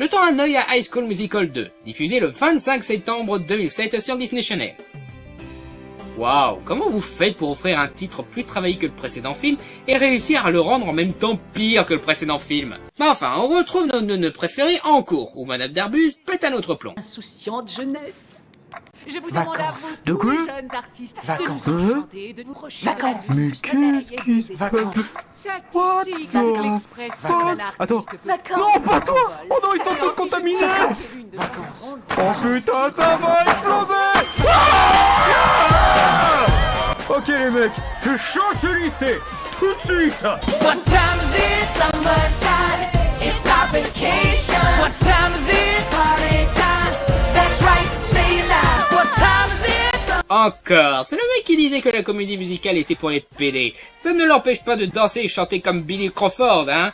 Jetons un œil à High School Musical 2, diffusé le 25 septembre 2007 sur Disney Channel. Waouh, comment vous faites pour offrir un titre plus travaillé que le précédent film et réussir à le rendre en même temps pire que le précédent film? Mais enfin, on retrouve nos nœuds préférés en cours, où Madame Darbus pète un autre plomb. Insouciant de jeunesse. Je vous vacances. De quoi? Vacances. Vacances. Mais qu'est-ce qui se passe? What the fuck? Attends. Vacances. Non, pas toi! Oh non, ils sont tous contaminés! Vacances. Vacances. Oh putain, ça va exploser! Ah! Ok les mecs, je change le lycée! Tout de suite! What time is it? Summertime. It's our vacation. What time is it? Party time. That's right. Encore, c'est le mec qui disait que la comédie musicale était pour les pédés. Ça ne l'empêche pas de danser et chanter comme Billy Crawford, hein.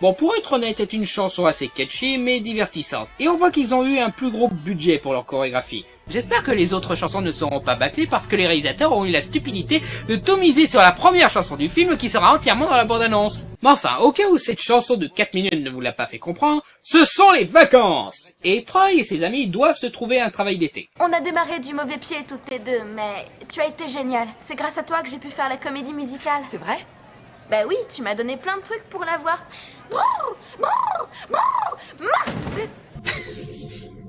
Bon, pour être honnête, c'est une chanson assez catchy mais divertissante. Et on voit qu'ils ont eu un plus gros budget pour leur chorégraphie. J'espère que les autres chansons ne seront pas bâclées parce que les réalisateurs ont eu la stupidité de tout miser sur la première chanson du film qui sera entièrement dans la bande-annonce. Mais enfin, au cas où cette chanson de 4 minutes ne vous l'a pas fait comprendre, ce sont les vacances! Et Troy et ses amis doivent se trouver un travail d'été. On a démarré du mauvais pied toutes les deux, mais tu as été génial. C'est grâce à toi que j'ai pu faire la comédie musicale. C'est vrai? Bah oui, tu m'as donné plein de trucs pour la voir.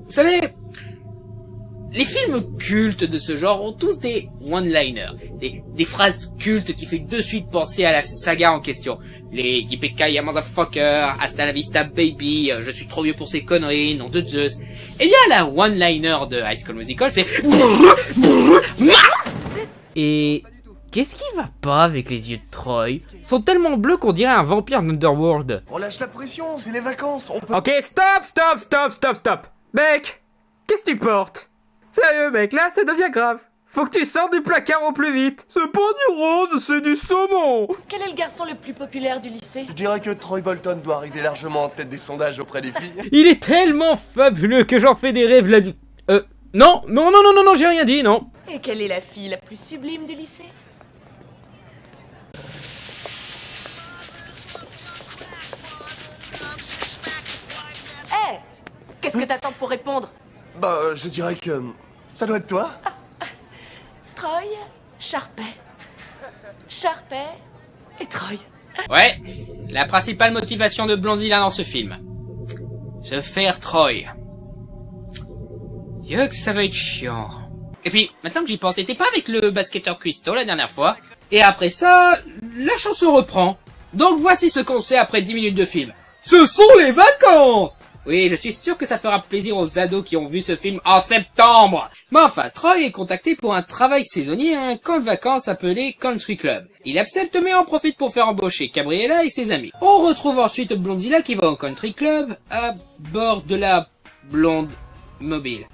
Vous savez... les films cultes de ce genre ont tous des one-liners, des phrases cultes qui fait de suite penser à la saga en question. Les Yippee-ki-yay motherfucker, hasta la vista baby, je suis trop vieux pour ces conneries, nom de Zeus. Eh bien la one-liner de High School Musical c'est... Et... qu'est-ce qui va pas avec les yeux de Troy? Ils sont tellement bleus qu'on dirait un vampire d'Underworld. On lâche la pression, c'est les vacances, on peut... Ok, stop. Mec, qu'est-ce que tu portes? Sérieux mec, là ça devient grave. Faut que tu sors du placard au plus vite. C'est pas du rose, c'est du saumon. Quel est le garçon le plus populaire du lycée? Je dirais que Troy Bolton doit arriver largement en tête des sondages auprès des filles. Il est tellement fabuleux que j'en fais des rêves là du... Non, j'ai rien dit, non. Et quelle est la fille la plus sublime du lycée? Hé hey, qu'est-ce que t'attends pour répondre? Bah, je dirais que... ça doit être toi. Troy, Sharpay et Troy. Ouais, la principale motivation de Blondie là dans ce film. Se faire Troy. Dieu que ça va être chiant. Et puis, maintenant que j'y pense, t'étais pas avec le basketteur Cuisto la dernière fois. Et après ça, la chanson reprend. Donc voici ce qu'on sait après 10 minutes de film. Ce sont les vacances! Oui, je suis sûr que ça fera plaisir aux ados qui ont vu ce film en septembre. Mais enfin, Troy est contacté pour un travail saisonnier à un camp de vacances appelé Country Club. Il accepte mais en profite pour faire embaucher Gabriella et ses amis. On retrouve ensuite Blondilla qui va au Country Club à bord de la blonde mobile.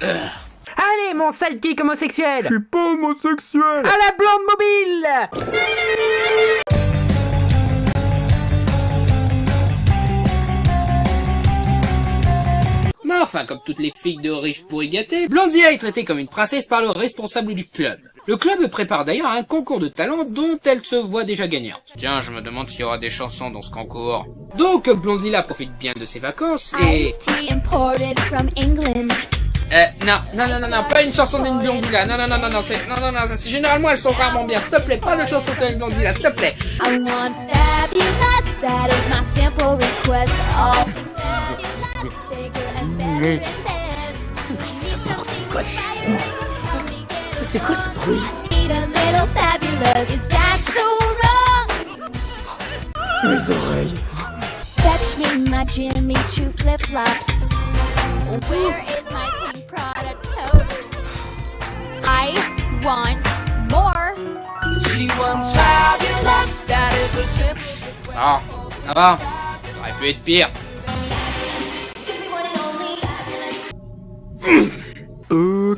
Allez mon sidekick homosexuel. Je suis pas homosexuel. À la blonde mobile. Enfin, comme toutes les filles de riches pourri gâtées, Blondilla est traitée comme une princesse par le responsable du club. Le club prépare d'ailleurs un concours de talent dont elle se voit déjà gagnante. Tiens, je me demande s'il y aura des chansons dans ce concours. Donc, Blondilla profite bien de ses vacances et... Non, pas une chanson d'une Blondilla. Non, c'est... Non, c'est généralement elles sont rarement bien. S'il te plaît, pas de chanson sur une Blondilla, s'il te plaît. C'est quoi ce bruit? Mes oreilles. Ah, ça va. Ça aurait pu être pire.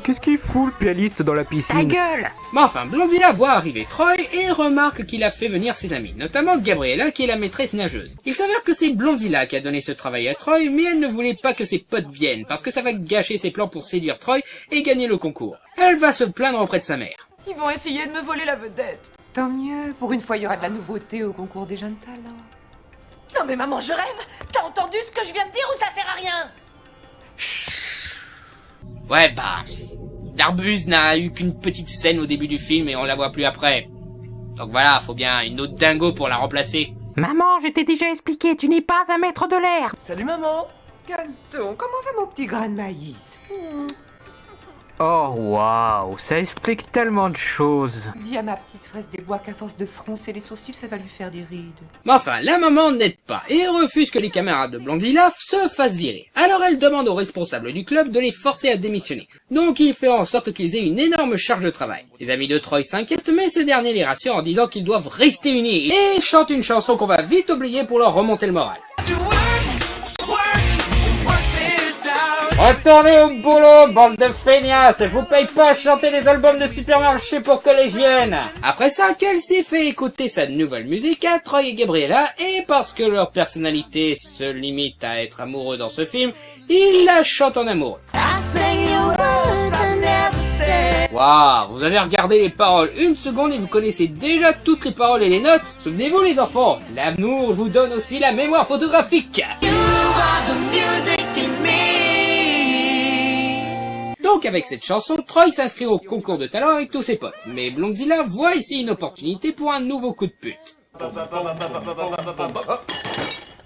Qu'est-ce qu'il fout le pianiste dans la piscine? Ta gueule! Bon, enfin, Blondilla voit arriver Troy et remarque qu'il a fait venir ses amis, notamment Gabriella qui est la maîtresse nageuse. Il s'avère que c'est Blondilla qui a donné ce travail à Troy, mais elle ne voulait pas que ses potes viennent, parce que ça va gâcher ses plans pour séduire Troy et gagner le concours. Elle va se plaindre auprès de sa mère. Ils vont essayer de me voler la vedette. Tant mieux, pour une fois il y aura de la nouveauté au concours des jeunes talents. Non mais maman, je rêve. T'as entendu ce que je viens de dire ou ça sert à rien? Chut. Ouais bah... L'Arbuse n'a eu qu'une petite scène au début du film et on la voit plus après. Donc voilà, faut bien une autre dingo pour la remplacer. Maman, je t'ai déjà expliqué, tu n'es pas un maître de l'air. Salut maman. Calme-toi, comment va mon petit grain de maïs? Oh waouh, ça explique tellement de choses. Dis à ma petite fraise des bois qu'à force de froncer les sourcils, ça va lui faire des rides. Mais enfin, la maman n'aide pas et refuse que les camarades de Blondilaf se fassent virer. Alors elle demande aux responsables du club de les forcer à démissionner. Donc il fait en sorte qu'ils aient une énorme charge de travail. Les amis de Troy s'inquiètent, mais ce dernier les rassure en disant qu'ils doivent rester unis et chante une chanson qu'on va vite oublier pour leur remonter le moral. Retournez au boulot, bande de feignasses! Je vous paye pas à chanter des albums de supermarché pour collégiennes! Après ça, Kelsey fait écouter sa nouvelle musique à Troy et Gabriella, et parce que leur personnalité se limite à être amoureux dans ce film, ils la chantent en amoureux. Waouh, vous avez regardé les paroles une seconde et vous connaissez déjà toutes les paroles et les notes? Souvenez-vous les enfants, l'amour vous donne aussi la mémoire photographique! Donc avec cette chanson, Troy s'inscrit au concours de talent avec tous ses potes. Mais Blondilla voit ici une opportunité pour un nouveau coup de pute.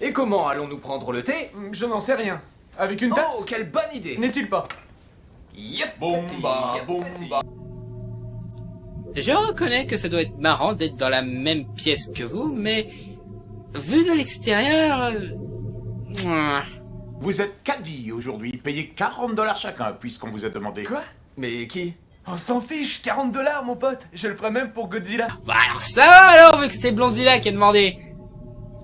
Et comment allons-nous prendre le thé? Je n'en sais rien. Avec une tasse? Oh, quelle bonne idée! N'est-il pas? Yep. Bomba, bomba. Je reconnais que ça doit être marrant d'être dans la même pièce que vous, mais... vu de l'extérieur... Vous êtes caddie aujourd'hui, payez 40$ chacun, puisqu'on vous a demandé. Quoi? Mais qui? On s'en fiche, 40$, mon pote. Je le ferai même pour Godzilla. Bah alors ça va alors, vu que c'est Blondilla qui a demandé.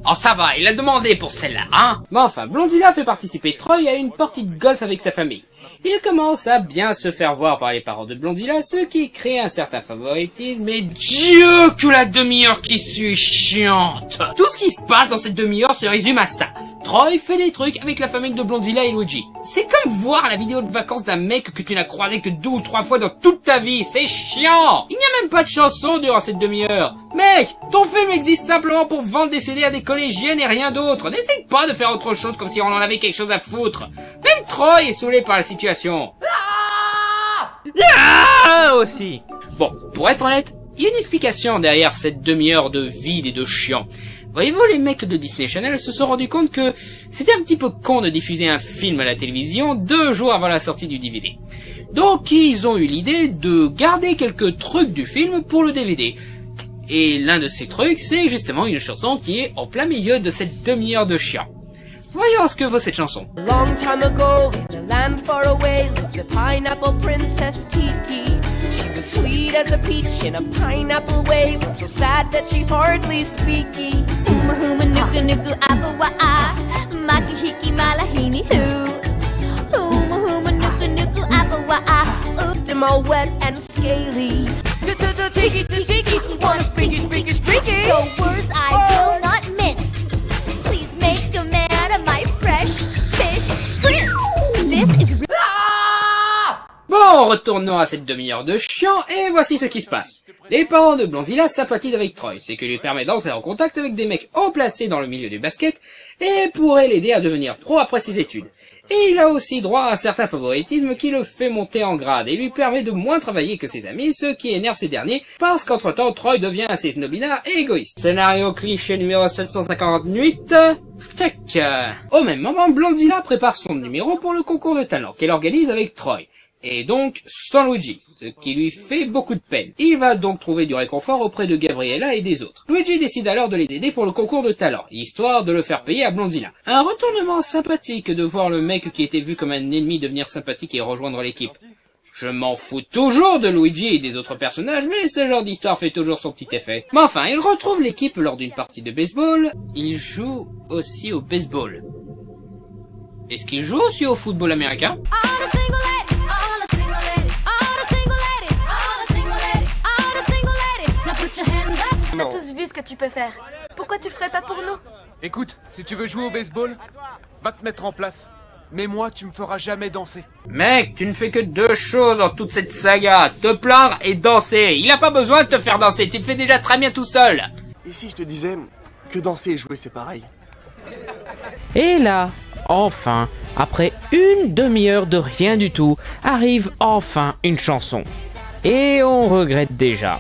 Oh ça va, il a demandé pour celle-là, hein. Bon enfin, Blondilla fait participer Troy à une partie de golf avec sa famille. Il commence à bien se faire voir par les parents de Blondilla, ce qui crée un certain favoritisme, et Dieu que la demi-heure qui suit chiante! Tout ce qui se passe dans cette demi-heure se résume à ça. Troy fait des trucs avec la famille de Blondilla et Luigi. C'est comme voir la vidéo de vacances d'un mec que tu n'as croisé que 2 ou 3 fois dans toute ta vie, c'est chiant! Il n'y a même pas de chanson durant cette demi-heure. Mec, ton film existe simplement pour vendre des CD à des collégiennes et rien d'autre. N'essaye pas de faire autre chose comme si on en avait quelque chose à foutre. Même Troy est saoulé par la situation. Aussi. Bon, pour être honnête, il y a une explication derrière cette demi-heure de vide et de chiant. Voyez-vous, les mecs de Disney Channel se sont rendus compte que c'était un petit peu con de diffuser un film à la télévision 2 jours avant la sortie du DVD. Donc ils ont eu l'idée de garder quelques trucs du film pour le DVD. Et l'un de ces trucs, c'est justement une chanson qui est en plein milieu de cette demi-heure de chiant. Voyons ce que vaut cette chanson. Long time ago, in a land far away, the pineapple princess Tiki. She was sweet as a peach in a pineapple way, so sad that she hardly speaky. Huma nuku nuku apa wa'a, makihiki malahini hoo. Huma nuku nuku apa wa'a, oofed all wet and scaly. Tiki to tiki, wanna speaky speaky speaky. So words I will not mince. Please make a man out of my fresh fish. This is. Bon, retournons à cette demi-heure de chiant, et voici ce qui se passe. Les parents de Blondilla sympathisent avec Troy, ce qui lui permet d'entrer en contact avec des mecs haut placés dans le milieu du basket, et pourrait l'aider à devenir pro après ses études. Et il a aussi droit à un certain favoritisme qui le fait monter en grade, et lui permet de moins travailler que ses amis, ce qui énerve ces derniers, parce qu'entre-temps, Troy devient assez snobinard et égoïste. Scénario cliché numéro 758... Tac. Au même moment, Blondilla prépare son numéro pour le concours de talent, qu'elle organise avec Troy. Et donc sans Luigi, ce qui lui fait beaucoup de peine. Il va donc trouver du réconfort auprès de Gabriella et des autres. Luigi décide alors de les aider pour le concours de talent, histoire de le faire payer à Blondilla. Un retournement sympathique de voir le mec qui était vu comme un ennemi devenir sympathique et rejoindre l'équipe. Je m'en fous toujours de Luigi et des autres personnages, mais ce genre d'histoire fait toujours son petit effet. Mais enfin, il retrouve l'équipe lors d'une partie de baseball. Il joue aussi au baseball. Est-ce qu'il joue aussi au football américain ? On a tous vu ce que tu peux faire. Pourquoi tu le ferais pas pour nous? Écoute, si tu veux jouer au baseball, va te mettre en place. Mais moi, tu me feras jamais danser. Mec, tu ne fais que 2 choses dans toute cette saga. Te plaindre et danser. Il a pas besoin de te faire danser, tu le fais déjà très bien tout seul. Et si je te disais que danser et jouer c'est pareil? Et là, enfin, après une demi-heure de rien du tout, arrive enfin une chanson. Et on regrette déjà.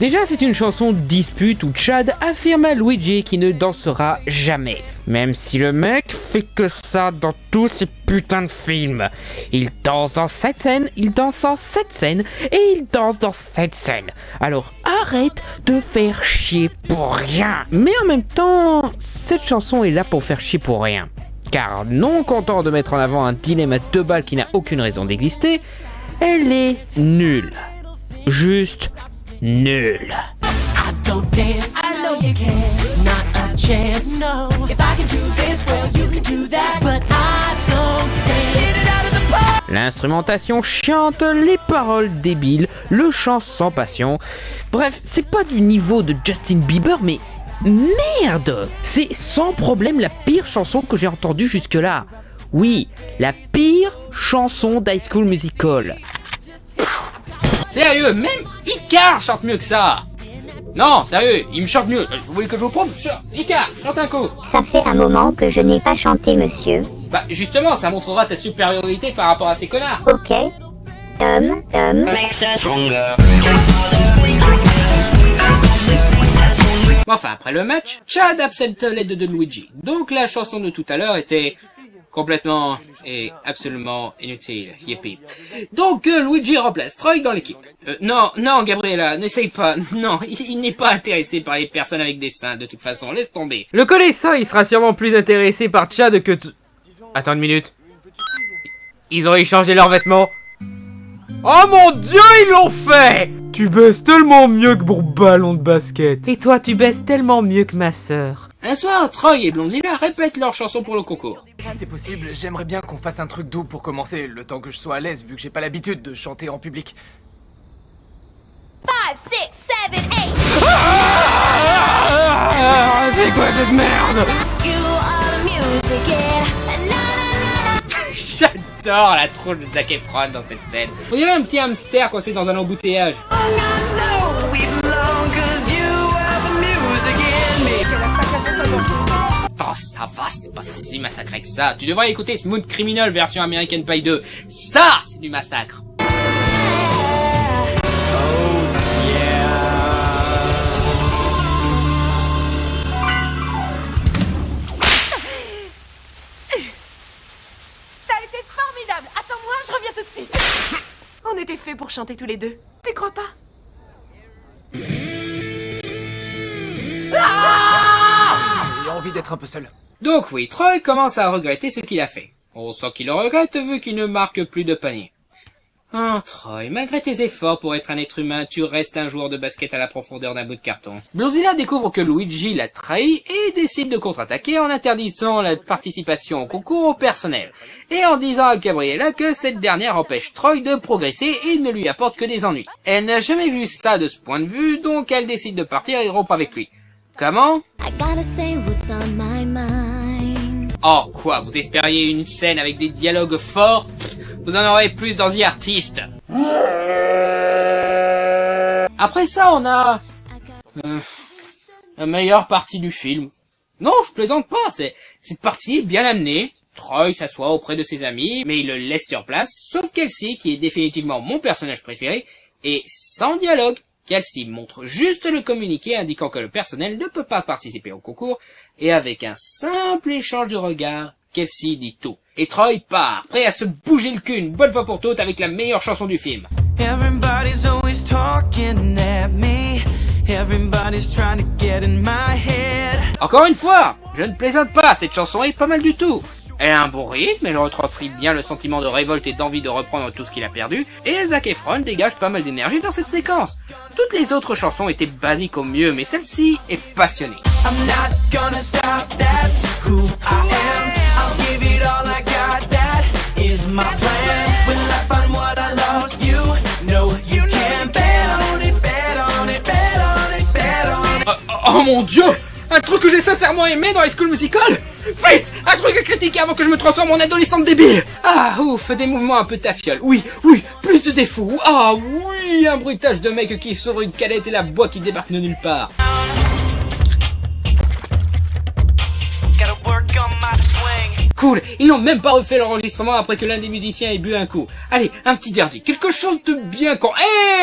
Déjà, c'est une chanson de dispute où Chad affirme à Luigi qu'il ne dansera jamais. Même si le mec fait que ça dans tous ses putains de films. Il danse dans cette scène, il danse dans cette scène, et il danse dans cette scène. Alors arrête de faire chier pour rien. Mais en même temps, cette chanson est là pour faire chier pour rien. Car non content de mettre en avant un dilemme à deux balles qui n'a aucune raison d'exister, elle est nulle. Juste nul. L'instrumentation chiante, les paroles débiles, le chant sans passion. Bref, c'est pas du niveau de Justin Bieber, mais merde! C'est sans problème la pire chanson que j'ai entendue jusque-là. Oui, la pire chanson d'High School Musical. Sérieux, même Icar chante mieux que ça. Non, sérieux, il me chante mieux. Vous voulez que je vous prouve? Icar, chante un coup. Ça fait un moment que je n'ai pas chanté, monsieur. Bah, justement, ça montrera ta supériorité par rapport à ces connards. Ok. Enfin, après le match, Chad absente l'aide de Luigi. Donc la chanson de tout à l'heure était complètement et absolument inutile, yippie. Donc Luigi remplace Troy dans l'équipe. Non, Gabriella, n'essaye pas. Non, il n'est pas intéressé par les personnes avec des seins, de toute façon, laisse tomber. Le connaissant, il sera sûrement plus intéressé par Chad que... Attends une minute. Ils ont échangé leurs vêtements. Oh mon dieu, ils l'ont fait! Tu baisses tellement mieux que mon ballon de basket. Et toi, tu baisses tellement mieux que ma sœur. Un soir, Troy et Blondina répètent leur chanson pour le concours. Si c'est possible, j'aimerais bien qu'on fasse un truc doux pour commencer, le temps que je sois à l'aise, vu que j'ai pas l'habitude de chanter en public. 5, 6, 7, 8. C'est quoi cette merde? J'adore la tronche de Zac Efron dans cette scène. On dirait un petit hamster coincé dans un embouteillage. Oh ça va, c'est pas si massacré que ça. Tu devrais écouter Smooth Criminal version American Pie 2. Ça, c'est du massacre. On était faits pour chanter tous les deux. Tu crois pas? J'ai envie d'être un peu seul. Donc oui, Troy commence à regretter ce qu'il a fait. On sent qu'il le regrette vu qu'il ne marque plus de panier. Oh Troy, malgré tes efforts pour être un être humain, tu restes un joueur de basket à la profondeur d'un bout de carton. Blondina découvre que Luigi l'a trahi et décide de contre-attaquer en interdisant la participation au concours au personnel. Et en disant à Gabriella que cette dernière empêche Troy de progresser et ne lui apporte que des ennuis. Elle n'a jamais vu ça de ce point de vue, donc elle décide de partir et rompre avec lui. Comment ? Oh quoi, vous espériez une scène avec des dialogues forts? Vous en aurez plus dans The Artist. Après ça, on a... la meilleure partie du film. Non, je plaisante pas, cette partie est bien amenée. Troy s'assoit auprès de ses amis, mais il le laisse sur place, sauf Kelsey, qui est définitivement mon personnage préféré, et sans dialogue. Kelsey montre juste le communiqué indiquant que le personnel ne peut pas participer au concours, et avec un simple échange de regards, Kelsey dit tout. Et Troy part, prêt à se bouger le cul une bonne fois pour toutes avec la meilleure chanson du film. Encore une fois, je ne plaisante pas, cette chanson est pas mal du tout. Elle a un bon rythme, elle retranscrit bien le sentiment de révolte et d'envie de reprendre tout ce qu'il a perdu, et Zac Efron dégage pas mal d'énergie dans cette séquence. Toutes les autres chansons étaient basiques au mieux, mais celle-ci est passionnée. Oh mon dieu! Un truc que j'ai sincèrement aimé dans High School Musical? Vite! Un truc à critiquer avant que je me transforme en adolescente débile! Ah, ouf, des mouvements un peu tafiole. Oui, plus de défauts. Ah, oui, un bruitage de mec qui sort une canette et la bois qui débarque de nulle part. Cool, ils n'ont même pas refait l'enregistrement après que l'un des musiciens ait bu un coup. Allez, un petit dernier, quelque chose de bien con.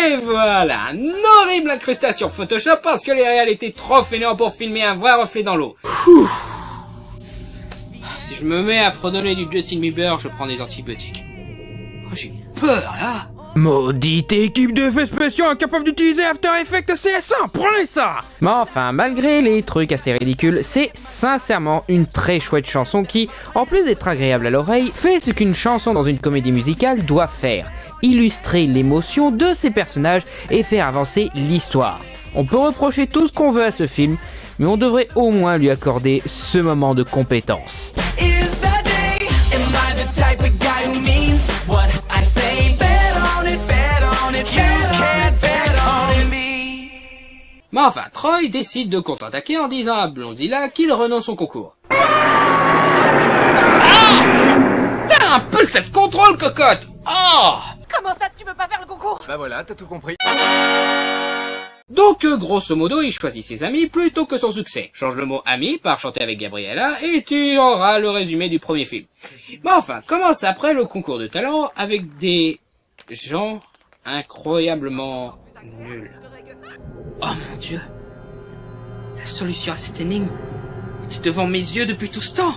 Et voilà, une horrible incrustation Photoshop parce que les réels étaient trop fainéants pour filmer un vrai reflet dans l'eau. Si je me mets à fredonner du Justin Bieber, je prends des antibiotiques. Oh, j'ai peur là. Maudite équipe d'effets spéciaux incapable d'utiliser After Effects CS1, prenez ça! Mais enfin, malgré les trucs assez ridicules, c'est sincèrement une très chouette chanson qui, en plus d'être agréable à l'oreille, fait ce qu'une chanson dans une comédie musicale doit faire, illustrer l'émotion de ses personnages et faire avancer l'histoire. On peut reprocher tout ce qu'on veut à ce film, mais on devrait au moins lui accorder ce moment de compétence. Mais enfin, Troy décide de contre-attaquer en disant à Blondilla qu'il renonce au concours. Ah! T'as un peu le self-control, cocotte! Oh! Comment ça, tu peux pas faire le concours? Bah voilà, t'as tout compris. Donc, grosso modo, il choisit ses amis plutôt que son succès. Change le mot « ami » par « chanter avec Gabriella » et tu auras le résumé du premier film. Mais enfin, commence après le concours de talent avec des gens incroyablement nuls. Oh mon Dieu! La solution à cette énigme était devant mes yeux depuis tout ce temps!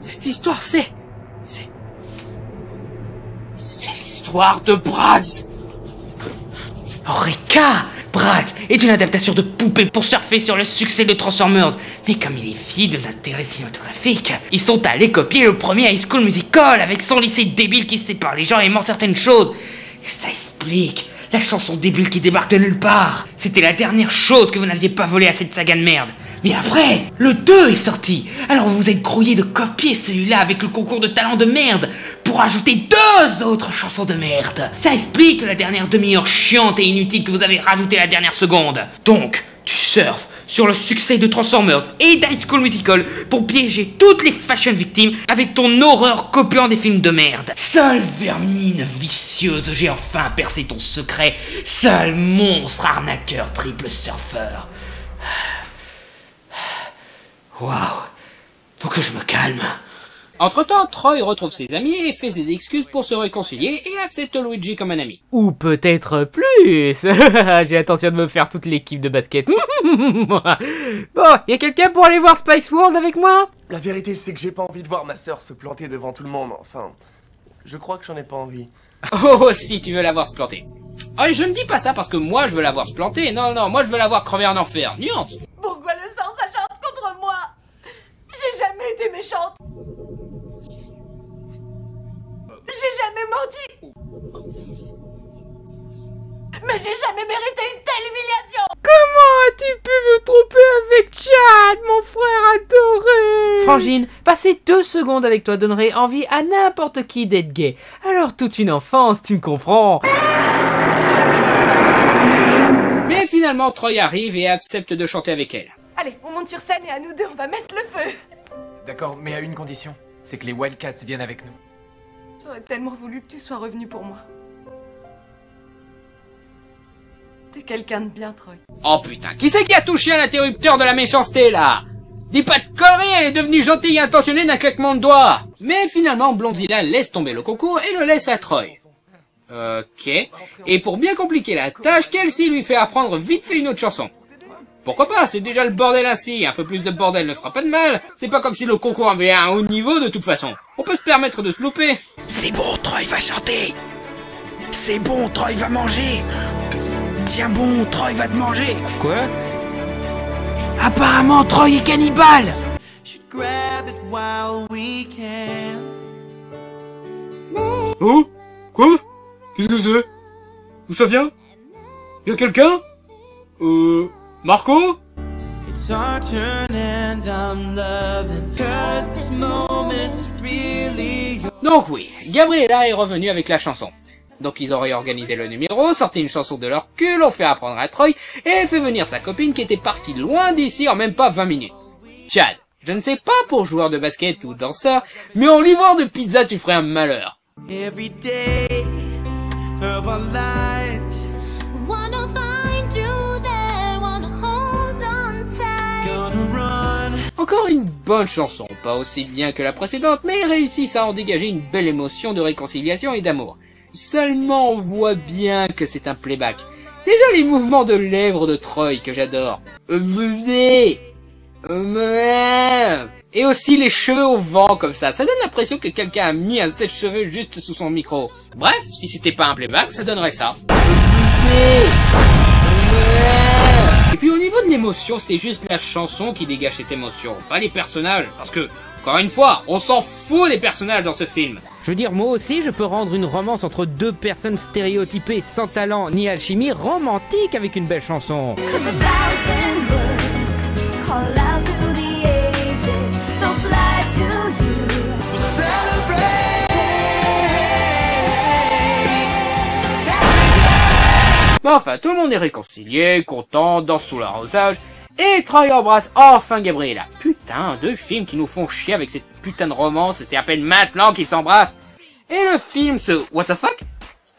Cette histoire, c'est l'histoire de Bratz! Eureka! Bratz est une adaptation de poupée pour surfer sur le succès de Transformers. Mais comme il est vide d'intérêt cinématographique, ils sont allés copier le premier High School Musical avec son lycée débile qui sépare les gens aimant certaines choses. Et ça explique la chanson débile qui débarque de nulle part. C'était la dernière chose que vous n'aviez pas volée à cette saga de merde. Mais après, le 2 est sorti. Alors vous vous êtes grouillé de copier celui-là avec le concours de talent de merde pour ajouter deux autres chansons de merde. Ça explique la dernière demi-heure chiante et inutile que vous avez rajoutée à la dernière seconde. Donc, tu surfes sur le succès de Transformers et d'High School Musical pour piéger toutes les fashion victimes avec ton horreur copiant des films de merde. Seule vermine vicieuse, j'ai enfin percé ton secret. Seul monstre arnaqueur triple surfeur. Waouh, faut que je me calme. Entre-temps, Troy retrouve ses amis et fait ses excuses pour se réconcilier et accepte Luigi comme un ami. Ou peut-être plus. J'ai l'intention de me faire toute l'équipe de basket. Bon, y'a quelqu'un pour aller voir Spice World avec moi? La vérité, c'est que j'ai pas envie de voir ma sœur se planter devant tout le monde. Enfin, je crois que j'en ai pas envie. Oh, si tu veux la voir se planter. Oh, et je ne dis pas ça parce que moi, je veux la voir se planter. Non, non, moi, je veux la voir crever en enfer. Nuance. Pourquoi le sang s'acharne contre moi? J'ai jamais été méchante. J'ai jamais menti. Mais j'ai jamais mérité une telle humiliation. Comment as-tu pu me tromper avec Chad, mon frère adoré? Frangine, passer 2 secondes avec toi donnerait envie à n'importe qui d'être gay. Alors toute une enfance, tu me comprends? Mais finalement, Troy arrive et accepte de chanter avec elle. Allez, on monte sur scène et à nous deux, on va mettre le feu. D'accord, mais à une condition, c'est que les Wildcats viennent avec nous. J'aurais tellement voulu que tu sois revenu pour moi. T'es quelqu'un de bien, Troy. Oh putain, qui c'est qui a touché à l'interrupteur de la méchanceté, là? Dis pas de conneries, elle est devenue gentille et intentionnée d'un claquement de doigts. Mais finalement, Blondilla laisse tomber le concours et le laisse à Troy. Ok. Et pour bien compliquer la tâche, Kelsey lui fait apprendre vite fait une autre chanson. Pourquoi pas, c'est déjà le bordel ainsi, un peu plus de bordel ne fera pas de mal, c'est pas comme si le concours avait un haut niveau de toute façon. On peut se permettre de se louper. C'est bon, Troy va chanter. C'est bon, Troy va manger. Tiens bon, Troy va te manger. Quoi? Apparemment, Troy est cannibale. Oh? Quoi? Qu'est-ce que c'est? Où ça vient? Y'a quelqu'un? Marco? It's our turn and I'm loving, 'cause this moment's really... Donc oui, Gabriella est revenue avec la chanson. Donc ils ont réorganisé le numéro, sorti une chanson de leur cul, ont fait apprendre à Troy, et fait venir sa copine qui était partie loin d'ici en même pas 20 minutes. Chad, je ne sais pas pour joueur de basket ou danseur, mais en livreur de pizza tu ferais un malheur. Every day of our lives. encore une bonne chanson, pas aussi bien que la précédente, mais ils réussissent à en dégager une belle émotion de réconciliation et d'amour. Seulement on voit bien que c'est un playback. Déjà les mouvements de lèvres de Troy que j'adore. Et aussi les cheveux au vent comme ça, ça donne l'impression que quelqu'un a mis un sèche-cheveux juste sous son micro. Bref, si c'était pas un playback, ça donnerait ça. Et puis au niveau de l'émotion, c'est juste la chanson qui dégage cette émotion, pas les personnages, parce que, encore une fois, on s'en fout des personnages dans ce film. Je veux dire, moi aussi, je peux rendre une romance entre deux personnes stéréotypées, sans talent ni alchimie, romantique avec une belle chanson. Enfin, tout le monde est réconcilié, content, danse sous l'arrosage, et Troy embrasse enfin Gabriella. Putain, deux films qui nous font chier avec cette putain de romance, et c'est à peine maintenant qu'ils s'embrassent. Et le film se... What the fuck?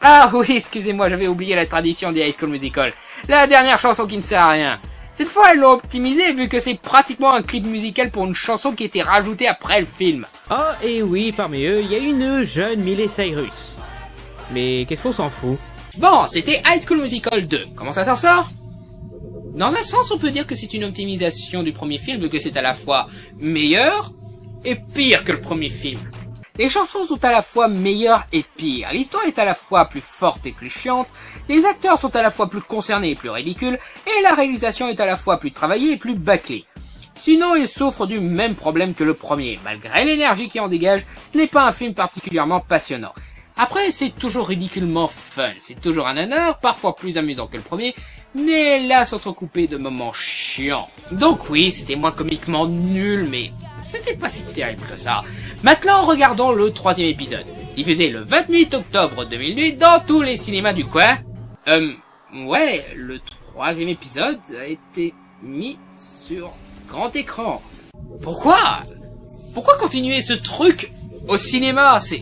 Ah oui, excusez-moi, j'avais oublié la tradition des High School Musical. La dernière chanson qui ne sert à rien. Cette fois, elles l'ont optimisée vu que c'est pratiquement un clip musical pour une chanson qui était rajoutée après le film. Oh, et oui, parmi eux, il y a une jeune Miley Cyrus. Mais qu'est-ce qu'on s'en fout? Bon, c'était High School Musical 2. Comment ça s'en sort? Dans un sens, on peut dire que c'est une optimisation du premier film, vu que c'est à la fois meilleur et pire que le premier film. Les chansons sont à la fois meilleures et pires, l'histoire est à la fois plus forte et plus chiante, les acteurs sont à la fois plus concernés et plus ridicules, et la réalisation est à la fois plus travaillée et plus bâclée. Sinon, ils souffrent du même problème que le premier. Malgré l'énergie qui en dégage, ce n'est pas un film particulièrement passionnant. Après, c'est toujours ridiculement fun, c'est toujours un honneur, parfois plus amusant que le premier, mais là s'entrecouper de moments chiants. Donc oui, c'était moins comiquement nul, mais c'était pas si terrible que ça. Maintenant, regardons le troisième épisode, diffusé le 28 octobre 2008 dans tous les cinémas du coin. Ouais, le troisième épisode a été mis sur grand écran. Pourquoi continuer ce truc au cinéma? Ça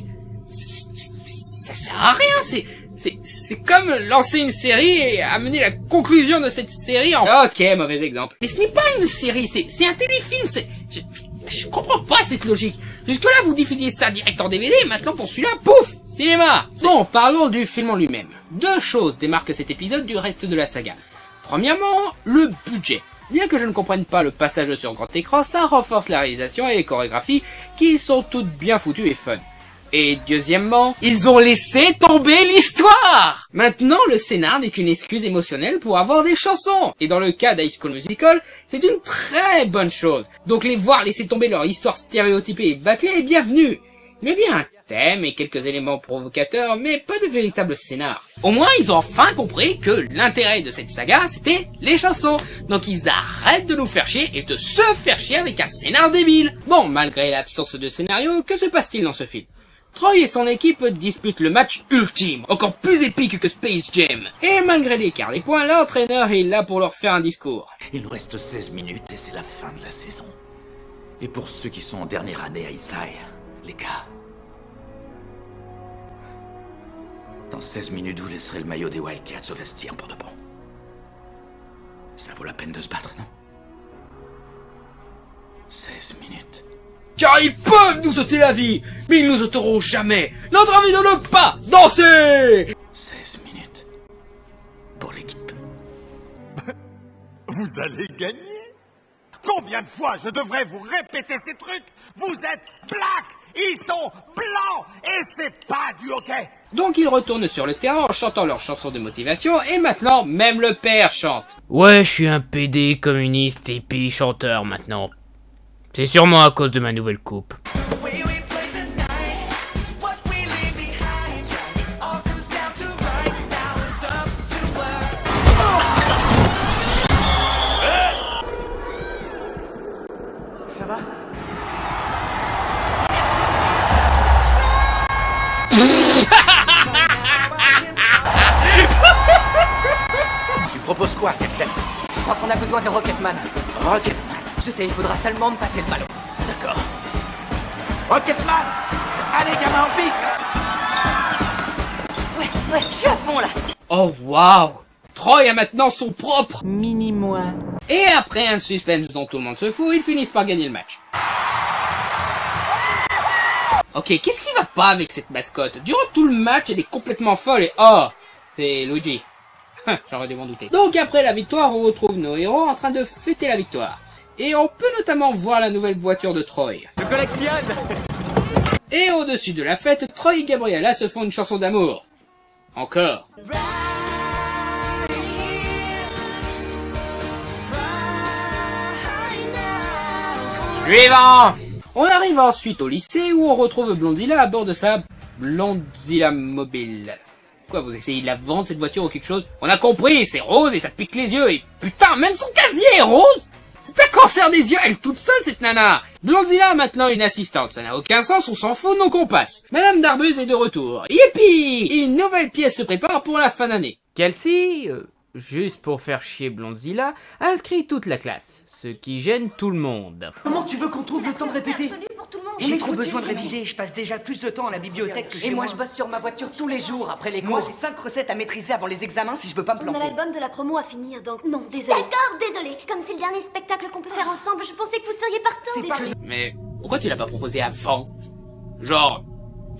sert à rien, c'est comme lancer une série et amener la conclusion de cette série en... Ok, mauvais exemple. Mais ce n'est pas une série, c'est un téléfilm, Je comprends pas cette logique. Jusque-là, vous diffusiez ça direct en DVD, maintenant pour celui-là, pouf, cinéma. Bon, parlons du film en lui-même. Deux choses démarquent cet épisode du reste de la saga. Premièrement, le budget. Bien que je ne comprenne pas le passage sur grand écran, ça renforce la réalisation et les chorégraphies qui sont toutes bien foutues et fun. Et deuxièmement, ils ont laissé tomber l'histoire! Maintenant, le scénar n'est qu'une excuse émotionnelle pour avoir des chansons. Et dans le cas d'High School Musical, c'est une très bonne chose. Donc les voir laisser tomber leur histoire stéréotypée et bâclée est bienvenue. Il y a bien un thème et quelques éléments provocateurs, mais pas de véritable scénar. Au moins, ils ont enfin compris que l'intérêt de cette saga, c'était les chansons. Donc ils arrêtent de nous faire chier et de se faire chier avec un scénar débile. Bon, malgré l'absence de scénario, que se passe-t-il dans ce film? Troy et son équipe disputent le match ultime, encore plus épique que Space Jam. Et malgré l'écart des points, l'entraîneur est là pour leur faire un discours. Il nous reste 16 minutes et c'est la fin de la saison. Et pour ceux qui sont en dernière année à Isai, les gars... Dans 16 minutes, vous laisserez le maillot des Wildcats au vestiaire pour de bon. Ça vaut la peine de se battre, non? 16 minutes... Car ils peuvent nous ôter la vie, mais ils nous ôteront jamais notre envie de ne pas danser. 16 minutes pour l'équipe. Vous allez gagner. Combien de fois je devrais vous répéter ces trucs? Vous êtes black, ils sont blancs, et c'est pas du hockey. Donc ils retournent sur le terrain en chantant leurs chansons de motivation, et maintenant même le père chante. Ouais, je suis un PD communiste et puis chanteur maintenant. C'est sûrement à cause de ma nouvelle coupe. Ça va? Tu proposes quoi, Captain? Je crois qu'on a besoin de Rocketman. Rocketman? Je sais, il faudra seulement me passer le ballon. D'accord. Rocketman! Allez, gamin, en piste! Ouais, je suis à fond, là! Oh, waouh! Troy a maintenant son propre... mini-moi. Et après un suspense dont tout le monde se fout, ils finissent par gagner le match. Ok, qu'est-ce qui va pas avec cette mascotte? Durant tout le match, elle est complètement folle et oh, c'est Luigi. J'aurais dû m'en douter. Donc après la victoire, on retrouve nos héros en train de fêter la victoire. Et on peut notamment voir la nouvelle voiture de Troy. Je collectionne. Et au-dessus de la fête, Troy et Gabriella se font une chanson d'amour. Encore. Suivant! On arrive ensuite au lycée où on retrouve Blondilla à bord de sa Blondilla mobile. Quoi, vous essayez de la vendre cette voiture ou quelque chose? On a compris, c'est rose et ça te pique les yeux et putain, même son casier est rose! C'est un cancer des yeux, elle toute seule cette nana! Blondilla a maintenant une assistante, ça n'a aucun sens, on s'en fout, donc on passe. Madame Darbus est de retour. Yippie! Une nouvelle pièce se prépare pour la fin d'année. Kelsey, juste pour faire chier Blondilla, inscrit toute la classe, ce qui gêne tout le monde. Comment tu veux qu'on trouve le temps de répéter? J'ai trop besoin de réviser, je passe déjà plus de temps à la bibliothèque que chez moi. Et moi je bosse sur ma voiture tous les jours après les cours. Moi j'ai 5 recettes à maîtriser avant les examens si je veux pas me planter. On a l'album de la promo à finir donc... Non, désolé. D'accord, désolé. Comme c'est le dernier spectacle qu'on peut faire ensemble, je pensais que vous seriez partant déjà. Mais pourquoi tu l'as pas proposé avant? Genre,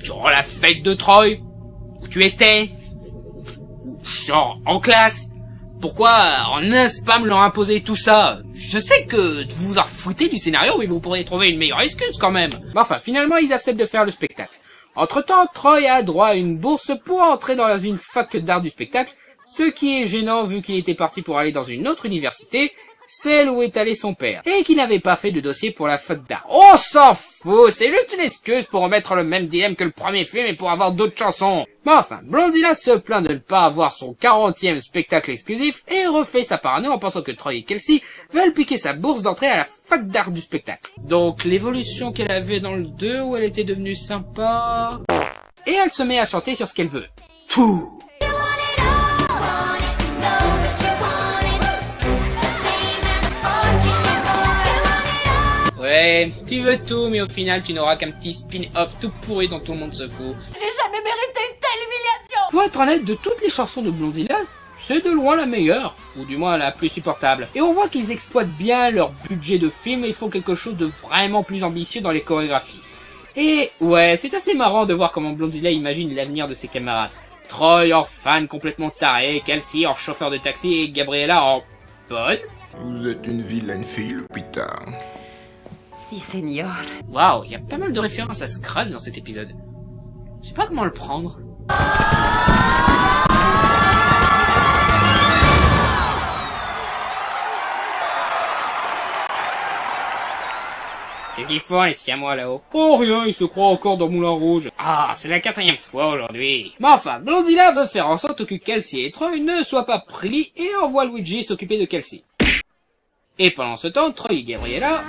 durant la fête de Troy, où tu étais? Genre, en classe? Pourquoi en un spam leur imposer tout ça? Je sais que vous en foutez du scénario, mais vous pourriez trouver une meilleure excuse quand même. Enfin, finalement, ils acceptent de faire le spectacle. Entre-temps, Troy a droit à une bourse pour entrer dans une fac d'art du spectacle, ce qui est gênant vu qu'il était parti pour aller dans une autre université, celle où est allé son père, et qu'il n'avait pas fait de dossier pour la fac d'art. On s'en fout, c'est juste une excuse pour remettre le même dilemme que le premier film et pour avoir d'autres chansons. Mais enfin, Blondilla se plaint de ne pas avoir son 40e spectacle exclusif et refait sa parano en pensant que Troy et Kelsey veulent piquer sa bourse d'entrée à la fac d'art du spectacle. Donc l'évolution qu'elle avait dans le 2 où elle était devenue sympa... Et elle se met à chanter sur ce qu'elle veut. Tout. Ouais, tu veux tout, mais au final, tu n'auras qu'un petit spin-off tout pourri dont tout le monde se fout. J'ai jamais mérité une telle humiliation! Pour être honnête, de toutes les chansons de Blondilla, c'est de loin la meilleure, ou du moins la plus supportable. Et on voit qu'ils exploitent bien leur budget de film et font quelque chose de vraiment plus ambitieux dans les chorégraphies. Et ouais, c'est assez marrant de voir comment Blondilla imagine l'avenir de ses camarades. Troy en fan complètement taré, Kelsey en chauffeur de taxi et Gabriella en... bonne? Vous êtes une vilaine fille, putain. Si, seigneur. Waouh, il y a pas mal de références à Scrubs dans cet épisode. Je sais pas comment le prendre. Qu'est-ce qu'ils font les siamois là-haut? Oh rien, ils se croient encore dans Moulin Rouge. Ah, c'est la 4e fois aujourd'hui. Mais enfin, Blondilla veut faire en sorte que Kelsey et Troy ne soient pas pris et envoie Luigi s'occuper de Kelsey. Et pendant ce temps, Troy et Gabriella...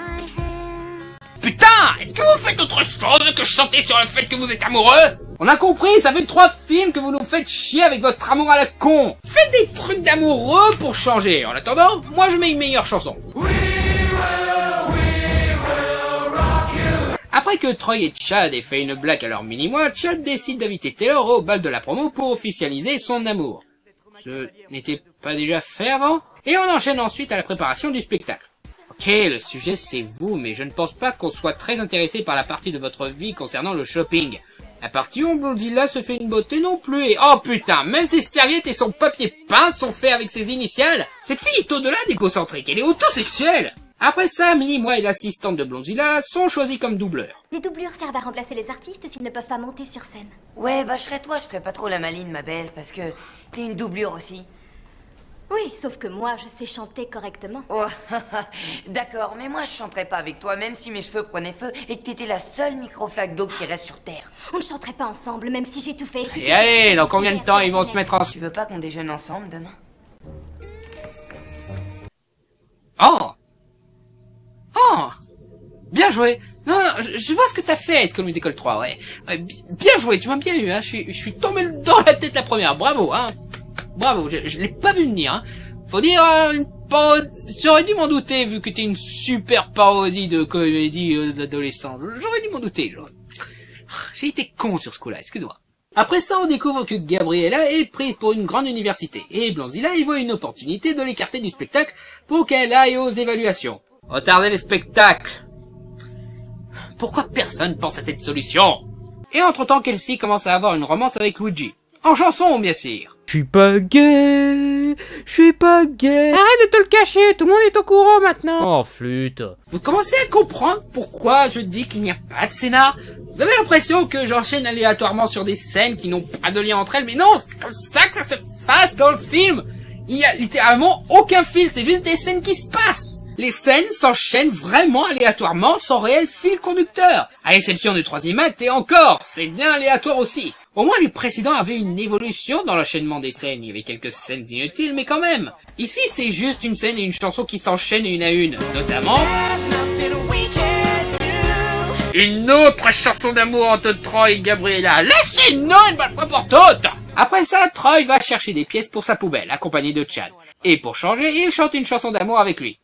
Putain! Est-ce que vous faites autre chose que chanter sur le fait que vous êtes amoureux? On a compris, ça fait 3 films que vous nous faites chier avec votre amour à la con! Faites des trucs d'amoureux pour changer! En attendant, moi je mets une meilleure chanson. We will rock you. Après que Troy et Chad aient fait une blague à leur mini-mois, Chad décide d'inviter Taylor au bal de la promo pour officialiser son amour. Ce n'était pas déjà fait avant? Et on enchaîne ensuite à la préparation du spectacle. Ok, le sujet c'est vous, mais je ne pense pas qu'on soit très intéressé par la partie de votre vie concernant le shopping. La partie où Blondilla se fait une beauté non plus, et oh putain, même ses serviettes et son papier peint sont faits avec ses initiales. Cette fille est au-delà d'égocentrique, elle est autosexuelle. Après ça, Minnie, moi et l'assistante de Blondilla sont choisis comme doubleurs. Les doublures servent à remplacer les artistes s'ils ne peuvent pas monter sur scène. Ouais, bah je serais toi, je ferais pas trop la maline, ma belle, parce que t'es une doublure aussi. Oui, sauf que moi, je sais chanter correctement. Oh, d'accord, mais moi, je chanterais pas avec toi, même si mes cheveux prenaient feu et que t'étais la seule micro-flaque d'eau qui reste sur Terre. On ne chanterait pas ensemble, même si j'ai tout fait. Et allez, dans combien de temps ils vont se mettre ensemble? Tu veux pas qu'on déjeune ensemble demain? Oh! Oh! Bien joué! Non, je vois ce que t'as fait, High School Musical 3, ouais. Bien joué, tu m'as bien eu, hein. Je suis tombé dans la tête la première, bravo, hein. Bravo, je l'ai pas vu venir, hein. Faut dire, une parodie... J'aurais dû m'en douter, vu que t'es une super parodie de comédie d'adolescent. J'aurais dû m'en douter, genre... J'ai été con sur ce coup-là, excuse-moi. Après ça, on découvre que Gabriella est prise pour une grande université, et Blanzilla y voit une opportunité de l'écarter du spectacle pour qu'elle aille aux évaluations. Retardez les spectacles! Pourquoi personne pense à cette solution? Et entre-temps, Kelsey commence à avoir une romance avec Luigi. En chanson, bien sûr. Je suis pas gay, je suis pas gay. Arrête de te le cacher, tout le monde est au courant maintenant. Oh, flûte. Vous commencez à comprendre pourquoi je dis qu'il n'y a pas de scénar? Vous avez l'impression que j'enchaîne aléatoirement sur des scènes qui n'ont pas de lien entre elles, mais non, c'est comme ça que ça se passe dans le film. Il n'y a littéralement aucun fil, c'est juste des scènes qui se passent. Les scènes s'enchaînent vraiment aléatoirement sans réel fil conducteur. À l'exception du troisième acte, et encore, c'est bien aléatoire aussi. Au moins, les précédents avaient une évolution dans l'enchaînement des scènes. Il y avait quelques scènes inutiles, mais quand même. Ici, c'est juste une scène et une chanson qui s'enchaînent une à une. Notamment... une autre chanson d'amour entre Troy et Gabriella. Lâchez-nous une bonne fois pour toutes! Après ça, Troy va chercher des pièces pour sa poubelle, accompagné de Chad. Et pour changer, il chante une chanson d'amour avec lui.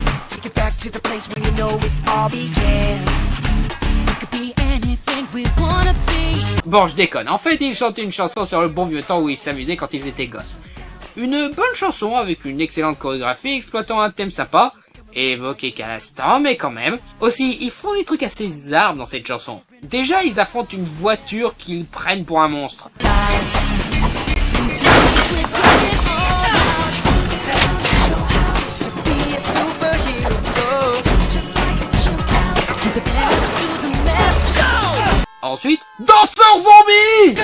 Bon, je déconne. En fait, il chantait une chanson sur le bon vieux temps où ils s'amusaient quand ils étaient gosses. Une bonne chanson avec une excellente chorégraphie, exploitant un thème sympa, évoqué qu'à l'instant, mais quand même. Aussi, ils font des trucs assez bizarres dans cette chanson. Déjà, ils affrontent une voiture qu'ils prennent pour un monstre. Ensuite, danseur zombie!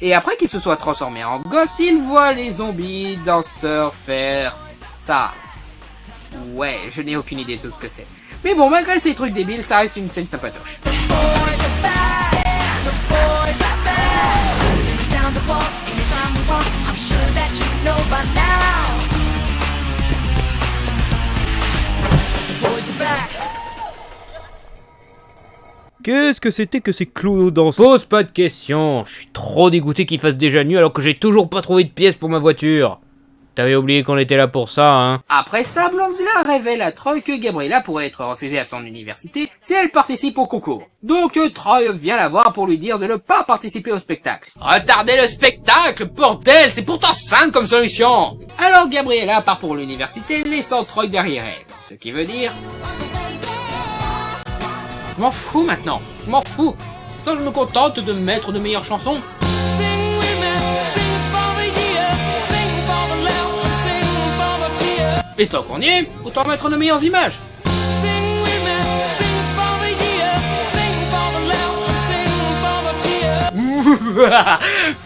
Et après qu'il se soit transformé en gosse, il voit les zombies danseurs faire ça. Ouais, je n'ai aucune idée de ce que c'est. Mais bon, malgré ces trucs débiles, ça reste une scène sympatoche. Qu'est-ce que c'était que ces clowns dansent? Pose pas de questions, je suis trop dégoûté qu'il fasse déjà nuit alors que j'ai toujours pas trouvé de pièces pour ma voiture. T'avais oublié qu'on était là pour ça, hein? Après ça, Blanzilla révèle à Troy que Gabriella pourrait être refusée à son université si elle participe au concours. Donc Troy vient la voir pour lui dire de ne pas participer au spectacle. Retardez le spectacle, bordel, c'est pourtant simple comme solution! Alors Gabriella part pour l'université, laissant Troy derrière elle. Ce qui veut dire... je m'en fous maintenant, je m'en fous. Tant je me contente de mettre de meilleures chansons. Et tant qu'on y est, autant mettre de meilleures images.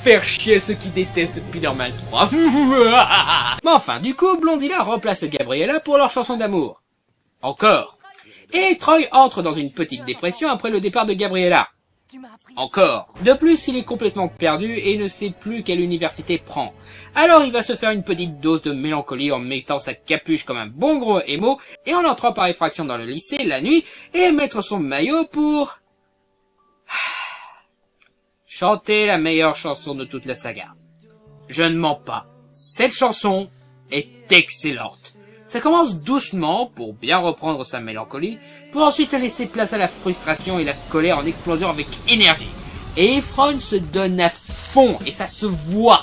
Faire chier ceux qui détestent Spider-Man 3. Mais enfin, du coup, Blondilla remplace Gabriella pour leur chanson d'amour. Encore. Et Troy entre dans une petite dépression après le départ de Gabriella. Encore. De plus, il est complètement perdu et ne sait plus quelle université prend. Alors il va se faire une petite dose de mélancolie en mettant sa capuche comme un bon gros émo et en entrant par effraction dans le lycée la nuit et mettre son maillot pour... chanter la meilleure chanson de toute la saga. Je ne mens pas. Cette chanson est excellente. Ça commence doucement, pour bien reprendre sa mélancolie, pour ensuite laisser place à la frustration et la colère en explosion avec énergie. Et Efron se donne à fond, et ça se voit.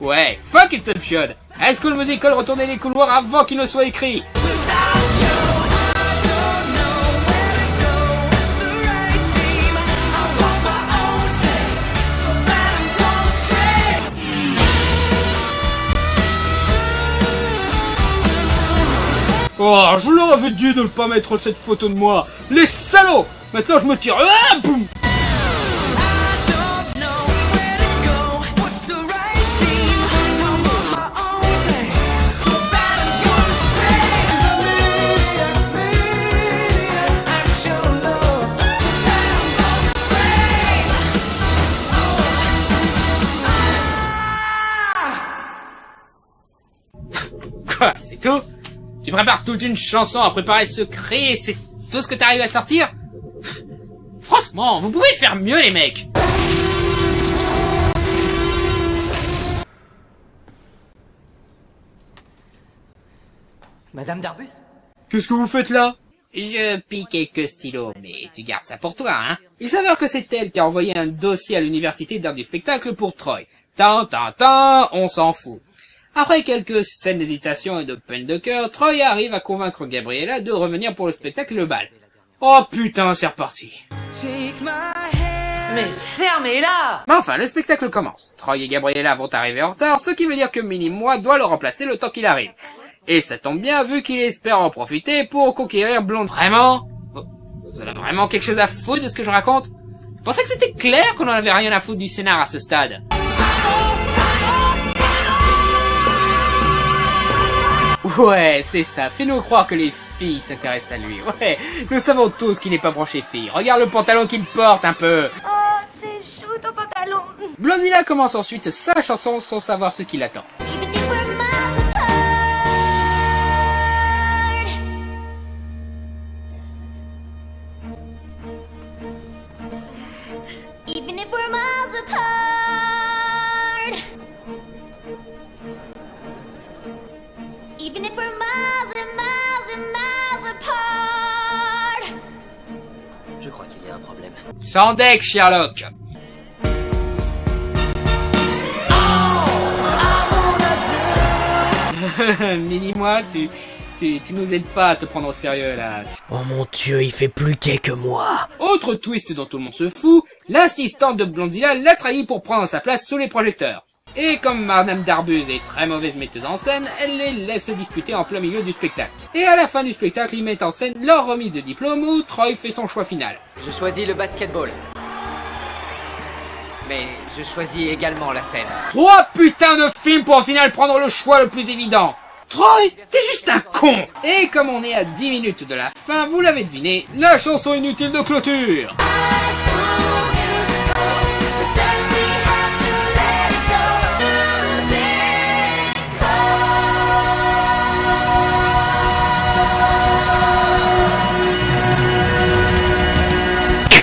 Ouais, fuck Inception! High School Musical, retournez les couloirs avant qu'il ne soit écrit! Oh, je leur avais dit de ne pas mettre cette photo de moi! Les salauds! Maintenant je me tire... ah, boum! C'est tout? Tu prépares toute une chanson à préparer ce secret et c'est tout ce que t'arrives à sortir? Franchement, vous pouvez faire mieux les mecs! Madame Darbus? Qu'est-ce que vous faites là? Je pique quelques stylos, mais tu gardes ça pour toi, hein? Il s'avère que c'est elle qui a envoyé un dossier à l'université d'art du spectacle pour Troy. Tant, tant, tant, on s'en fout. Après quelques scènes d'hésitation et de peine de cœur, Troy arrive à convaincre Gabriella de revenir pour le spectacle le bal. Oh putain, c'est reparti. Mais fermez-la! Enfin, le spectacle commence. Troy et Gabriella vont arriver en retard, ce qui veut dire que Minimois doit le remplacer le temps qu'il arrive. Et ça tombe bien vu qu'il espère en profiter pour conquérir Blonde. Vraiment? Vous en avez vraiment quelque chose à foutre de ce que je raconte? Je pensais que c'était clair qu'on en avait rien à foutre du scénar à ce stade. Ouais, c'est ça, fais-nous croire que les filles s'intéressent à lui, ouais, nous savons tous qu'il n'est pas branché fille, regarde le pantalon qu'il porte un peu. Oh, c'est chou ton pantalon. Blondina commence ensuite sa chanson sans savoir ce qui l'attend. Sans deck, Sherlock. Minimois, tu nous aides pas à te prendre au sérieux, là. Oh mon dieu, il fait plus gay que moi. Autre twist dont tout le monde se fout, l'assistante de Blondina l'a trahi pour prendre sa place sous les projecteurs. Et comme Madame Darbus est très mauvaise metteuse en scène, elle les laisse se disputer en plein milieu du spectacle. Et à la fin du spectacle, ils mettent en scène leur remise de diplôme où Troy fait son choix final. Je choisis le basketball. Mais je choisis également la scène. 3 putains de films pour au final prendre le choix le plus évident. Troy, t'es juste un con. Et comme on est à 10 minutes de la fin, vous l'avez deviné, la chanson inutile de clôture.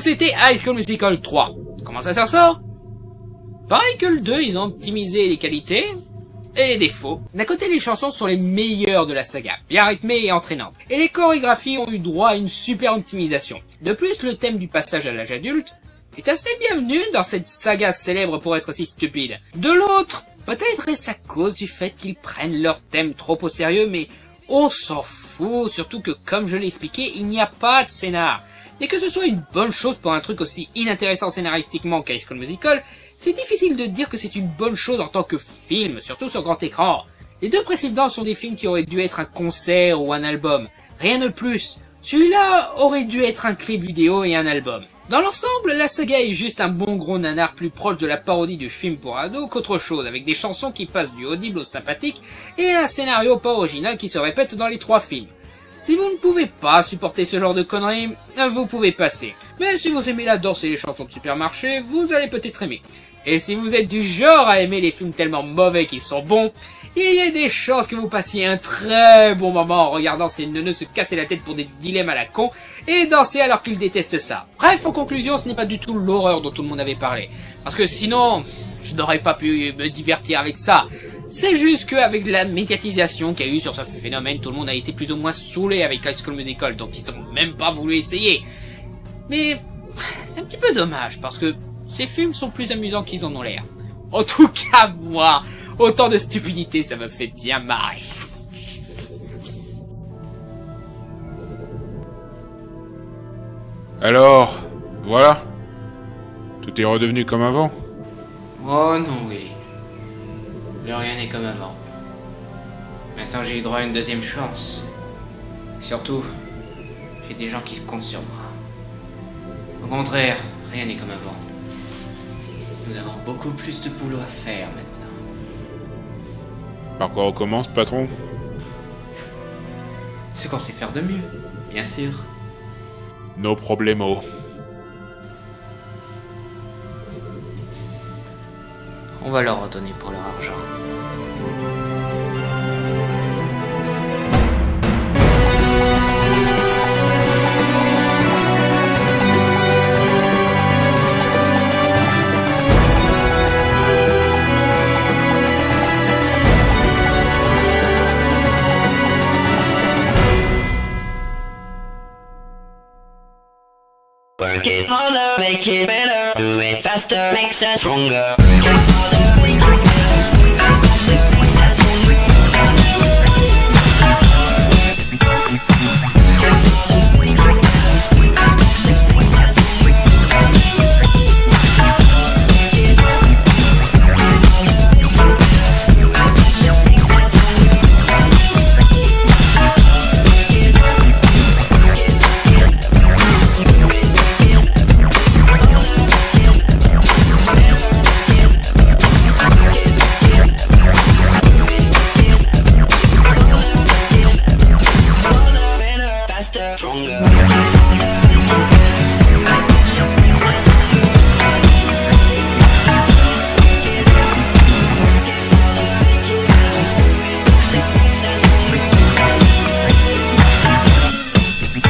C'était High School Musical 3. Comment ça s'en sort? Pareil que le 2, ils ont optimisé les qualités et les défauts. D'un côté, les chansons sont les meilleures de la saga, bien rythmées et entraînantes. Et les chorégraphies ont eu droit à une super optimisation. De plus, le thème du passage à l'âge adulte est assez bienvenu dans cette saga célèbre pour être si stupide. De l'autre, peut-être est-ce à cause du fait qu'ils prennent leur thème trop au sérieux, mais on s'en fout, surtout que comme je l'ai expliqué, il n'y a pas de scénar. Et que ce soit une bonne chose pour un truc aussi inintéressant scénaristiquement qu'High School Musical, c'est difficile de dire que c'est une bonne chose en tant que film, surtout sur grand écran. Les deux précédents sont des films qui auraient dû être un concert ou un album, rien de plus. Celui-là aurait dû être un clip vidéo et un album. Dans l'ensemble, la saga est juste un bon gros nanar plus proche de la parodie du film pour ados qu'autre chose, avec des chansons qui passent du audible au sympathique et un scénario pas original qui se répète dans les 3 films. Si vous ne pouvez pas supporter ce genre de conneries, vous pouvez passer. Mais si vous aimez la danse et les chansons de supermarché, vous allez peut-être aimer. Et si vous êtes du genre à aimer les films tellement mauvais qu'ils sont bons, il y a des chances que vous passiez un très bon moment en regardant ces neuneux se casser la tête pour des dilemmes à la con et danser alors qu'ils détestent ça. Bref, en conclusion, ce n'est pas du tout l'horreur dont tout le monde avait parlé. Parce que sinon, je n'aurais pas pu me divertir avec ça. C'est juste qu'avec la médiatisation qu'il y a eu sur ce phénomène, tout le monde a été plus ou moins saoulé avec High School Musical, donc ils n'ont même pas voulu essayer. Mais c'est un petit peu dommage, parce que ces films sont plus amusants qu'ils en ont l'air. En tout cas, moi, autant de stupidité, ça me fait bien marrer. Alors, voilà. Tout est redevenu comme avant. Oh non, oui. Plus rien n'est comme avant. Maintenant, j'ai eu droit à une deuxième chance. Surtout, j'ai des gens qui comptent sur moi. Au contraire, rien n'est comme avant. Nous avons beaucoup plus de boulot à faire maintenant. Par quoi on commence, patron? Ce qu'on sait faire de mieux, bien sûr. Nos problemos. On va leur en donner pour leur argent. Work it harder, make it better, do it faster, makes us stronger. Work it harder, make it better, makes us stronger.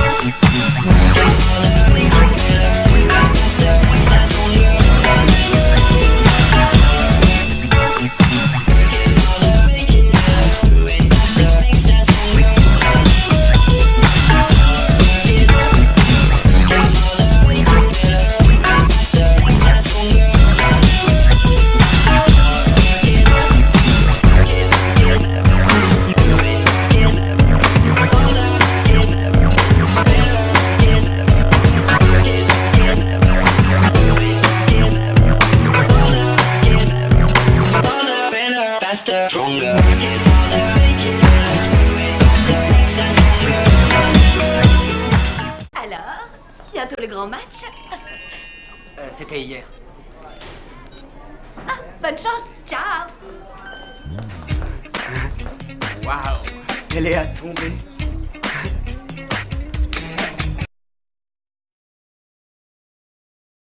C'était hier. Ah, bonne chance. Ciao. Waouh, elle est à tomber.